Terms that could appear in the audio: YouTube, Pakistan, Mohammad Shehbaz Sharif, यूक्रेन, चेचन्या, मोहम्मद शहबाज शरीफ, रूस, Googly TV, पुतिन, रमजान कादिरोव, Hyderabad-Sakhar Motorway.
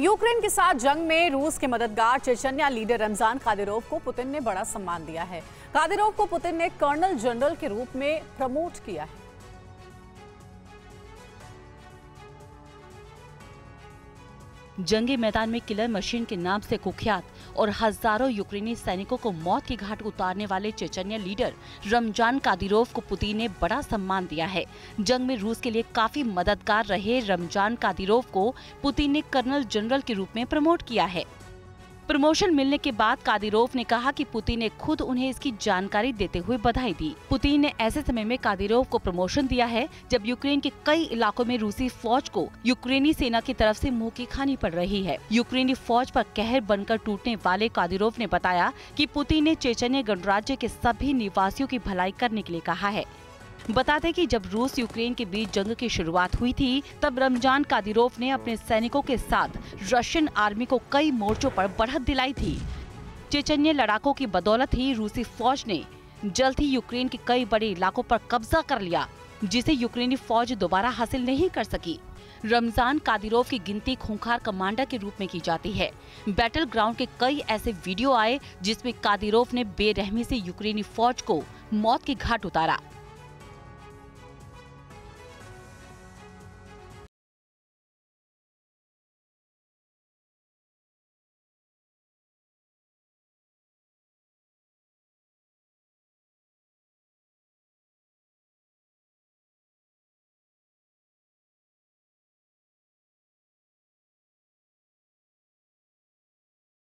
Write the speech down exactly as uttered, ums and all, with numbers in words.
यूक्रेन के साथ जंग में रूस के मददगार चेचन्या लीडर रमजान कादिरोव को पुतिन ने बड़ा सम्मान दिया है। कादिरोव को पुतिन ने कर्नल जनरल के रूप में प्रमोट किया है। जंगी मैदान में किलर मशीन के नाम से कुख्यात और हजारों यूक्रेनी सैनिकों को मौत के घाट उतारने वाले चेचन्या लीडर रमजान कादिरोव को पुतिन ने बड़ा सम्मान दिया है। जंग में रूस के लिए काफी मददगार रहे रमजान कादिरोव को पुतिन ने कर्नल जनरल के रूप में प्रमोट किया है। प्रमोशन मिलने के बाद कादिरोव ने कहा कि पुतिन ने खुद उन्हें इसकी जानकारी देते हुए बधाई दी। पुतिन ने ऐसे समय में कादिरोव को प्रमोशन दिया है जब यूक्रेन के कई इलाकों में रूसी फौज को यूक्रेनी सेना की तरफ से मुंह की खानी पड़ रही है। यूक्रेनी फौज पर कहर बनकर टूटने वाले कादिरोव ने बताया कि पुतिन ने चेचन्या गणराज्य के सभी निवासियों की भलाई करने के लिए कहा है। बता दें कि जब रूस यूक्रेन के बीच जंग की शुरुआत हुई थी तब रमजान कादिरोव ने अपने सैनिकों के साथ रशियन आर्मी को कई मोर्चों पर बढ़त दिलाई थी। चेचन्या लड़ाकों की बदौलत ही रूसी फौज ने जल्द ही यूक्रेन के कई बड़े इलाकों पर कब्जा कर लिया, जिसे यूक्रेनी फौज दोबारा हासिल नहीं कर सकी। रमजान कादिरोव की गिनती खूंखार कमांडर के रूप में की जाती है। बैटल ग्राउंड के कई ऐसे वीडियो आए जिसमें कादिरोव ने बेरहमी से यूक्रेनी फौज को मौत के घाट उतारा।